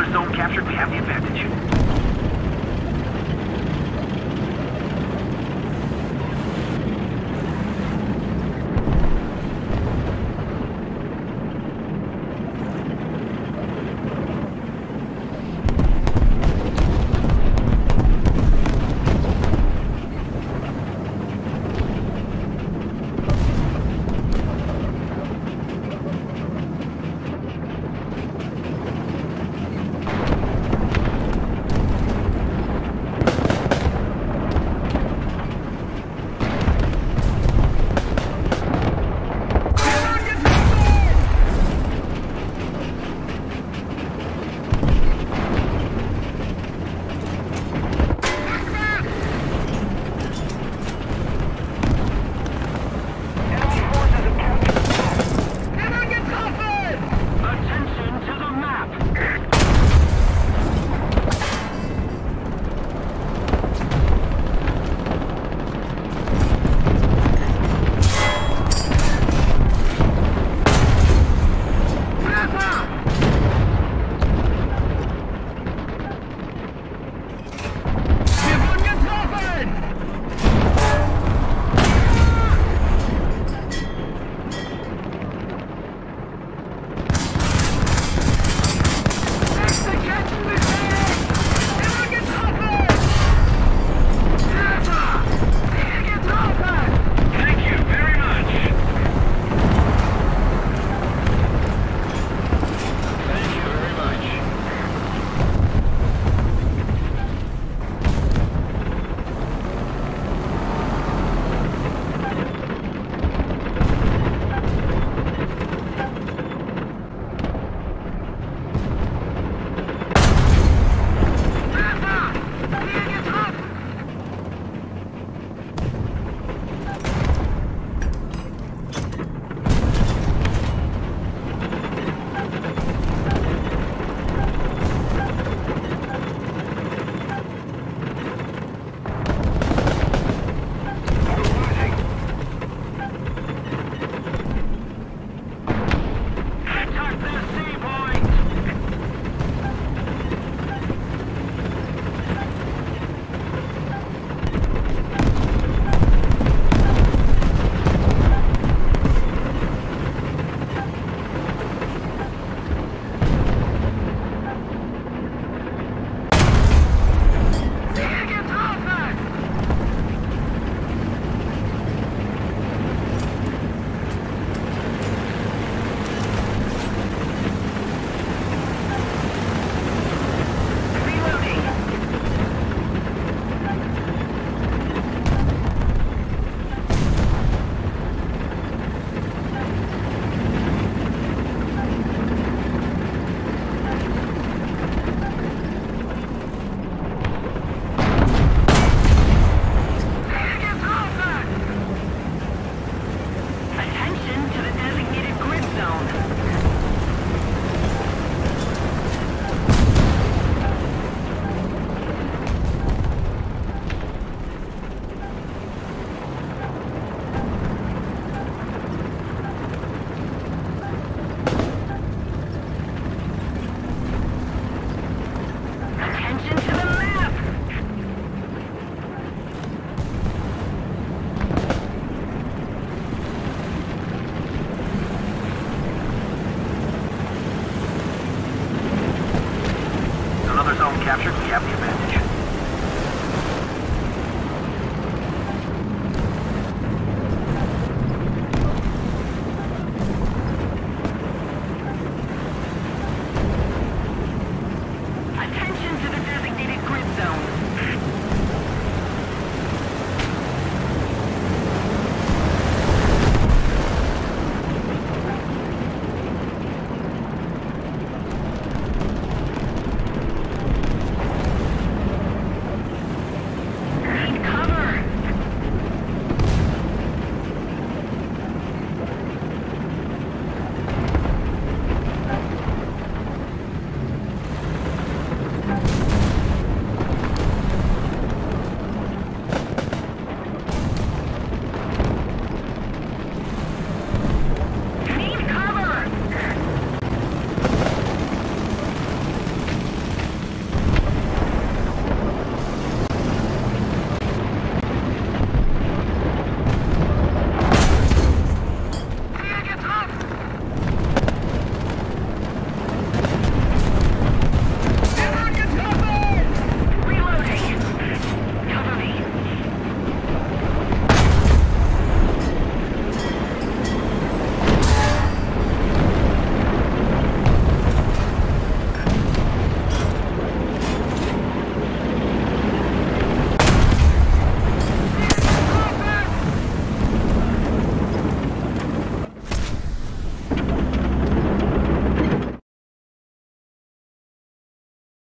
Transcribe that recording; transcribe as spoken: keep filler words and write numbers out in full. Another zone captured, we have the advantage. Captured, we have the advantage.